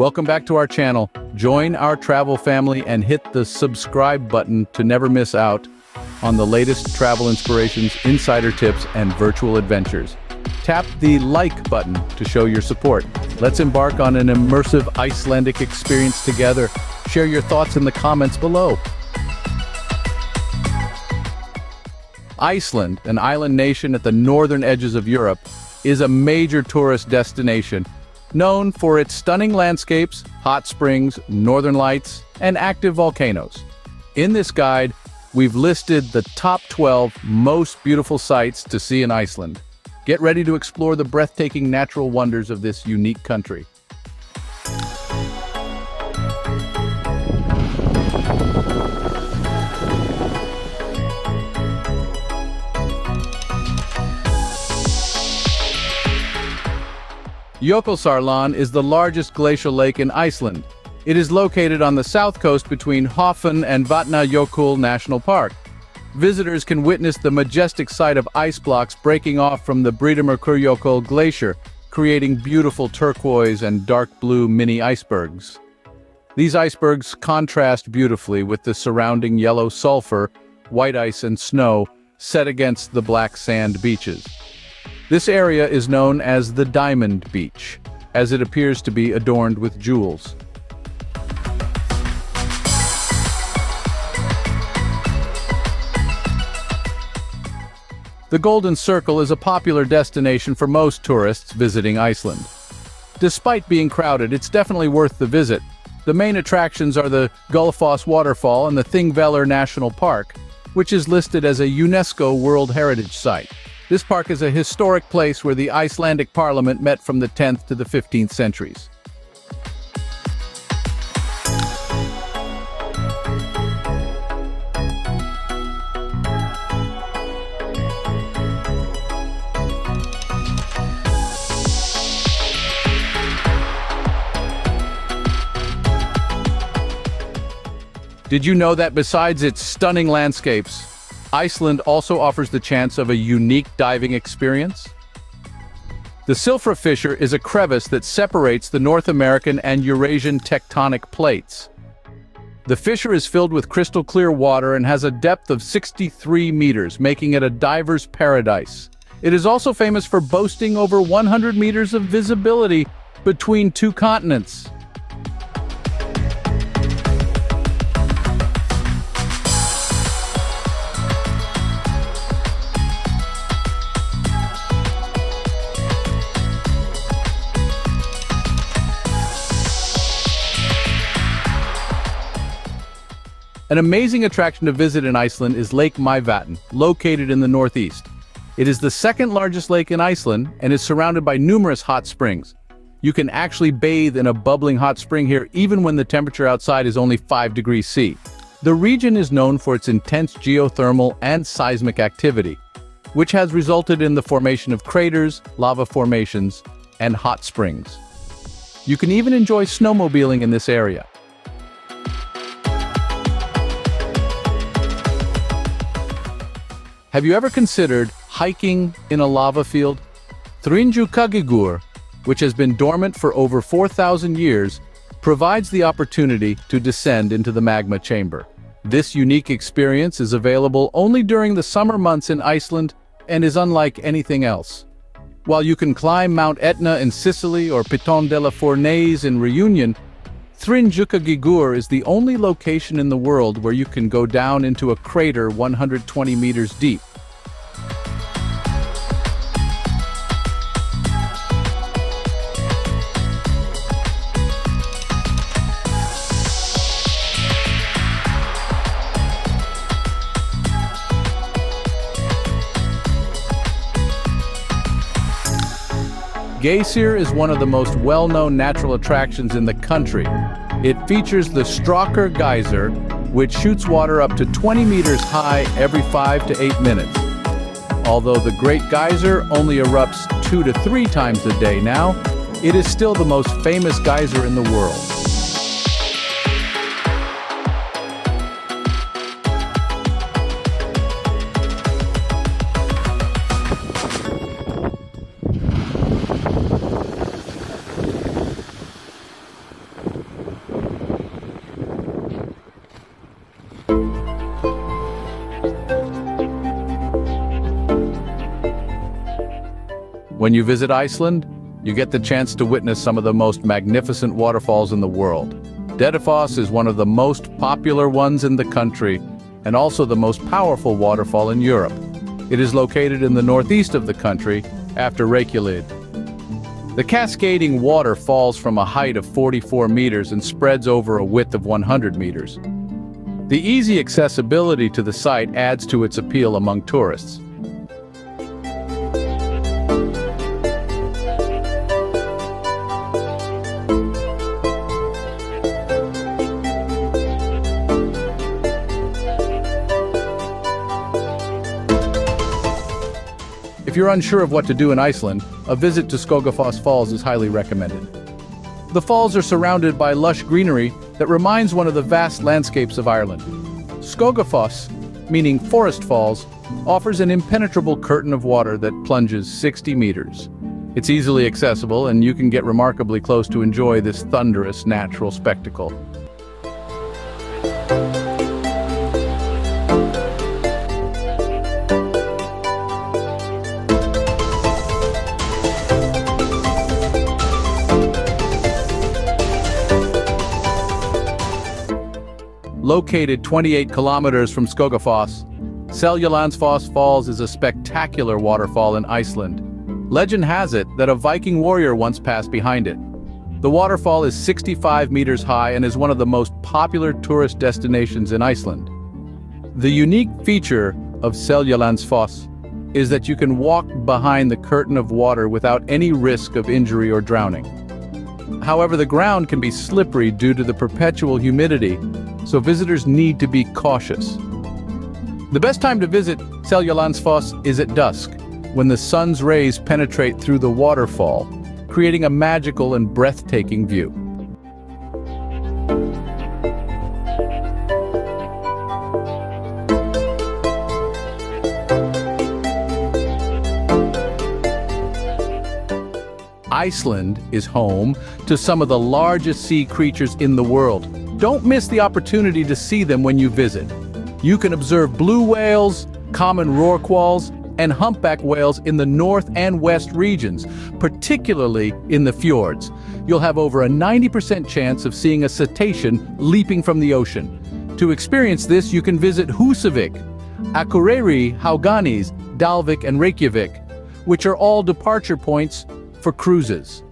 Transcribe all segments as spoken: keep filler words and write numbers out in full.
Welcome back to our channel. Join our travel family and hit the subscribe button to never miss out on the latest travel inspirations, insider tips, and virtual adventures. Tap the like button to show your support. Let's embark on an immersive Icelandic experience together. Share your thoughts in the comments below. Iceland, an island nation at the northern edges of Europe, is a major tourist destination, known for its stunning landscapes, hot springs, northern lights, and active volcanoes. In this guide, we've listed the top twelve most beautiful sights to see in Iceland. Get ready to explore the breathtaking natural wonders of this unique country. Jökulsárlón is the largest glacial lake in Iceland. It is located on the south coast between Höfn and Vatnajökull National Park. Visitors can witness the majestic sight of ice blocks breaking off from the Breiðamerkurjökull glacier, creating beautiful turquoise and dark blue mini icebergs. These icebergs contrast beautifully with the surrounding yellow sulfur, white ice and snow set against the black sand beaches. This area is known as the Diamond Beach, as it appears to be adorned with jewels. The Golden Circle is a popular destination for most tourists visiting Iceland. Despite being crowded, it's definitely worth the visit. The main attractions are the Gullfoss waterfall and the Þingvellir National Park, which is listed as a UNESCO World Heritage Site. This park is a historic place where the Icelandic Parliament met from the tenth to the fifteenth centuries. Did you know that besides its stunning landscapes, Iceland also offers the chance of a unique diving experience? The Silfra Fissure is a crevice that separates the North American and Eurasian tectonic plates. The fissure is filled with crystal clear water and has a depth of sixty-three meters, making it a diver's paradise. It is also famous for boasting over one hundred meters of visibility between two continents. An amazing attraction to visit in Iceland is Lake Mývatn, located in the northeast. It is the second largest lake in Iceland and is surrounded by numerous hot springs. You can actually bathe in a bubbling hot spring here even when the temperature outside is only five degrees Celsius. The region is known for its intense geothermal and seismic activity, which has resulted in the formation of craters, lava formations, and hot springs. You can even enjoy snowmobiling in this area. Have you ever considered hiking in a lava field? Þríhnúkagígur, which has been dormant for over four thousand years, provides the opportunity to descend into the magma chamber. This unique experience is available only during the summer months in Iceland and is unlike anything else. While you can climb Mount Etna in Sicily or Piton de la Fournaise in Reunion, Þríhnúkagígur is the only location in the world where you can go down into a crater one hundred twenty meters deep. Geysir is one of the most well-known natural attractions in the country. It features the Strokkur geyser, which shoots water up to twenty meters high every five to eight minutes. Although the Great Geyser only erupts two to three times a day now, it is still the most famous geyser in the world. When you visit Iceland, you get the chance to witness some of the most magnificent waterfalls in the world. Dettifoss is one of the most popular ones in the country and also the most powerful waterfall in Europe. It is located in the northeast of the country, after Reykjahlíð. The cascading water falls from a height of forty-four meters and spreads over a width of one hundred meters. The easy accessibility to the site adds to its appeal among tourists. If you're unsure of what to do in Iceland, a visit to Skógafoss Falls is highly recommended. The falls are surrounded by lush greenery that reminds one of the vast landscapes of Ireland. Skógafoss, meaning forest falls, offers an impenetrable curtain of water that plunges sixty meters. It's easily accessible, and you can get remarkably close to enjoy this thunderous natural spectacle. Located twenty-eight kilometers from Skógafoss, Seljalandsfoss Falls is a spectacular waterfall in Iceland. Legend has it that a Viking warrior once passed behind it. The waterfall is sixty-five meters high and is one of the most popular tourist destinations in Iceland. The unique feature of Seljalandsfoss is that you can walk behind the curtain of water without any risk of injury or drowning. However, the ground can be slippery due to the perpetual humidity, so visitors need to be cautious. The best time to visit Seljalandsfoss is at dusk, when the sun's rays penetrate through the waterfall, creating a magical and breathtaking view. Iceland is home to some of the largest sea creatures in the world. Don't miss the opportunity to see them when you visit. You can observe blue whales, common rorquals, and humpback whales in the north and west regions, particularly in the fjords. You'll have over a ninety percent chance of seeing a cetacean leaping from the ocean. To experience this, you can visit Húsavík, Akureyri, Hauganes, Dalvík, and Reykjavík, which are all departure points for cruises.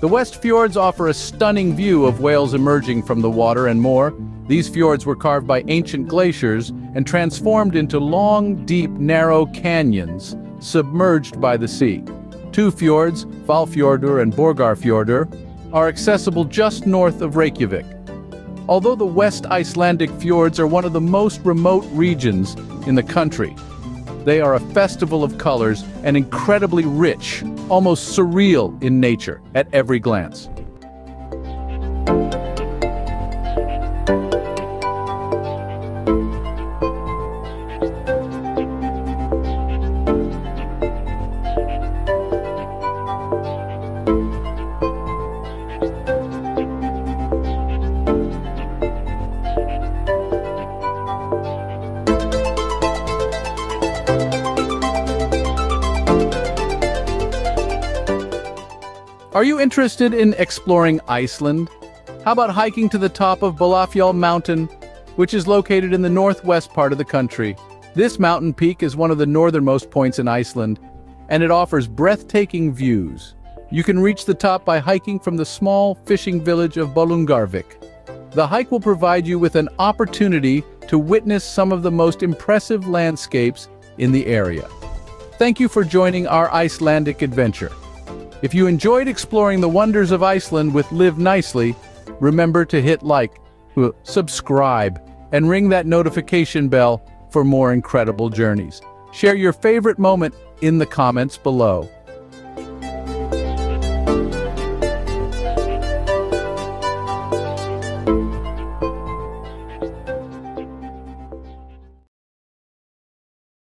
The West Fjords offer a stunning view of whales emerging from the water and more. These fjords were carved by ancient glaciers and transformed into long, deep, narrow canyons submerged by the sea. Two fjords, Valfjarðarður and Borgarfjörður, are accessible just north of Reykjavík. Although the West Icelandic fjords are one of the most remote regions in the country, they are a festival of colors and incredibly rich, almost surreal in nature at every glance. Are you interested in exploring Iceland? How about hiking to the top of Bólufjall Mountain, which is located in the northwest part of the country? This mountain peak is one of the northernmost points in Iceland, and it offers breathtaking views. You can reach the top by hiking from the small fishing village of Bolungarvík. The hike will provide you with an opportunity to witness some of the most impressive landscapes in the area. Thank you for joining our Icelandic adventure. If you enjoyed exploring the wonders of Iceland with Live Nicely, remember to hit like, subscribe, and ring that notification bell for more incredible journeys. Share your favorite moment in the comments below.